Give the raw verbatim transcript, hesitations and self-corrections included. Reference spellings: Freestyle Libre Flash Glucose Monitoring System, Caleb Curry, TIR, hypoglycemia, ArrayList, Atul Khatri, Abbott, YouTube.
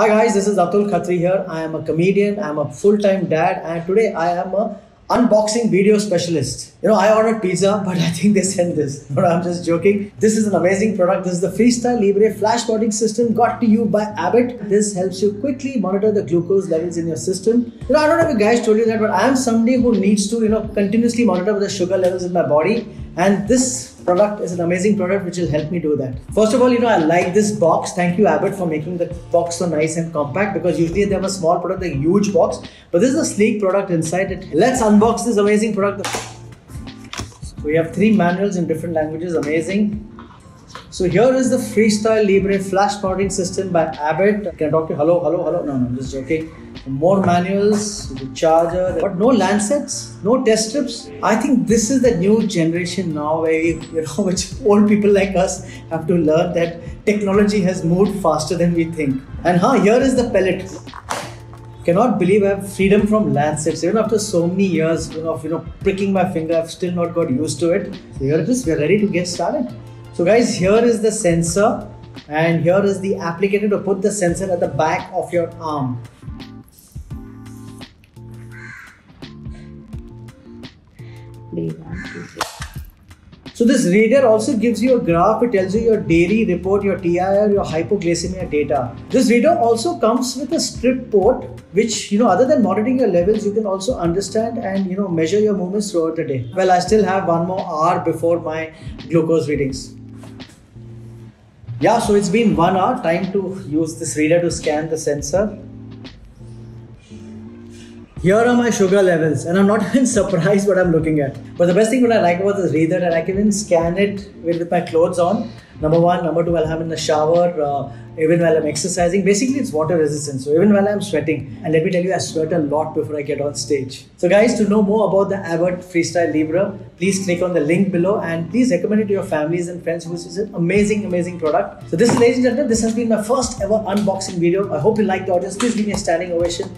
Hi guys, this is Atul Khatri here. I am a comedian, I am a full-time dad, and today I am a unboxing video specialist. You know, I ordered pizza, but I think they sent this. But I'm just joking. This is an amazing product. This is the Freestyle Libre Flash Monitoring System got to you by Abbott. This helps you quickly monitor the glucose levels in your system. You know, I don't know if you guys told you that, but I am somebody who needs to, you know, continuously monitor the sugar levels in my body. And this product is an amazing product which will help me do that. First of all, you know, I like this box. Thank you, Abbott, for making the box so nice and compact, because usually they have a small product, a huge box, but this is a sleek product inside it. Let's unbox this amazing product. We have three manuals in different languages. Amazing. So here is the Freestyle Libre Flash Monitoring System by Abbott. Can I talk to you? Hello, hello, hello. No, no, I'm just joking. More manuals, the charger, but no lancets, no test strips. I think this is the new generation now, where you know, which old people like us have to learn that technology has moved faster than we think. And huh, here is the pellet. Cannot believe I have freedom from lancets. Even after so many years of you know pricking my finger, I've still not got used to it. So here it is. We're ready to get started. So guys, here is the sensor, and here is the applicator to put the sensor at the back of your arm. So this reader also gives you a graph. It tells you your dairy report, your T I R, your hypoglycemia data. This reader also comes with a strip port, which, you know, other than monitoring your levels, you can also understand and, you know, measure your movements throughout the day. Well, I still have one more hour before my glucose readings. Yeah, so it's been one hour. Time to use this reader to scan the sensor. Here are my sugar levels, and I'm not even surprised what I'm looking at. But the best thing what I like about this reader, that I can even scan it with, with my clothes on. Number one, number two, while I'm in the shower, uh, even while I'm exercising. Basically, it's water resistant. So even while I'm sweating, and let me tell you, I sweat a lot before I get on stage. So guys, to know more about the Abbott Freestyle Libre, please click on the link below, and please recommend it to your families and friends, because it's an amazing, amazing product. So this, ladies and gentlemen, this has been my first ever unboxing video. I hope you liked the audience. Please give me a standing ovation.